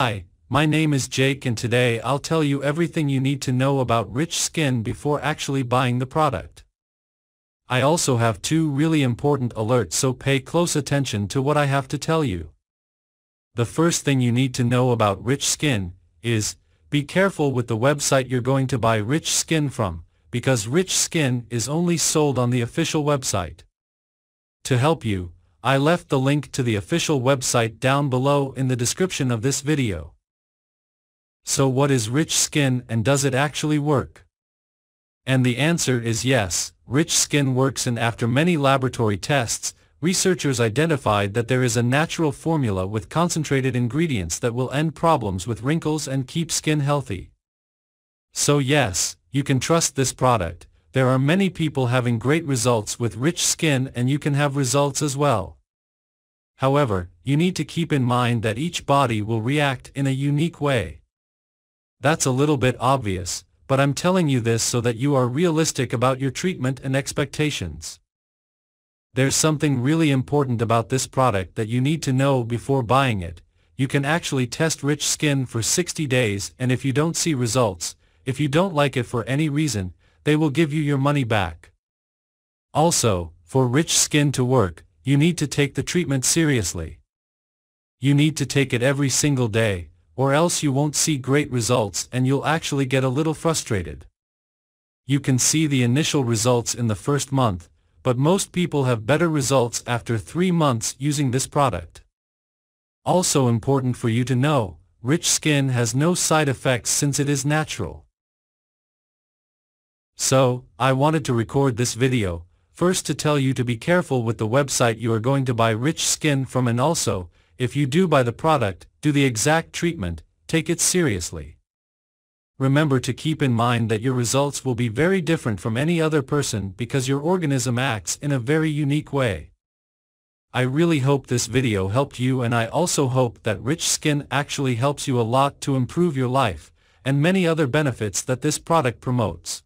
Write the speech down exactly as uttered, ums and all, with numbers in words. Hi, my name is Jake and today I'll tell you everything you need to know about Rich Skin before actually buying the product. I also have two really important alerts, so pay close attention to what I have to tell you. The first thing you need to know about Rich Skin is, be careful with the website you're going to buy Rich Skin from, because Rich Skin is only sold on the official website. To help you, I left the link to the official website down below in the description of this video. So what is Rich Skin and does it actually work? And the answer is yes, Rich Skin works, and after many laboratory tests, researchers identified that there is a natural formula with concentrated ingredients that will end problems with wrinkles and keep skin healthy. So yes, you can trust this product. There are many people having great results with Rich Skin and you can have results as well. However, you need to keep in mind that each body will react in a unique way. That's a little bit obvious, but I'm telling you this so that you are realistic about your treatment and expectations. There's something really important about this product that you need to know before buying it. You can actually test Rich Skin for sixty days, and if you don't see results, if you don't like it for any reason, they will give you your money back. Also, for Rich Skin to work, you need to take the treatment seriously. You need to take it every single day, or else you won't see great results and you'll actually get a little frustrated. You can see the initial results in the first month, but most people have better results after three months using this product. Also important for you to know, Rich Skin has no side effects since it is natural. So, I wanted to record this video, first to tell you to be careful with the website you are going to buy Rich Skin from, and also, if you do buy the product, do the exact treatment, take it seriously. Remember to keep in mind that your results will be very different from any other person because your organism acts in a very unique way. I really hope this video helped you, and I also hope that Rich Skin actually helps you a lot to improve your life, and many other benefits that this product promotes.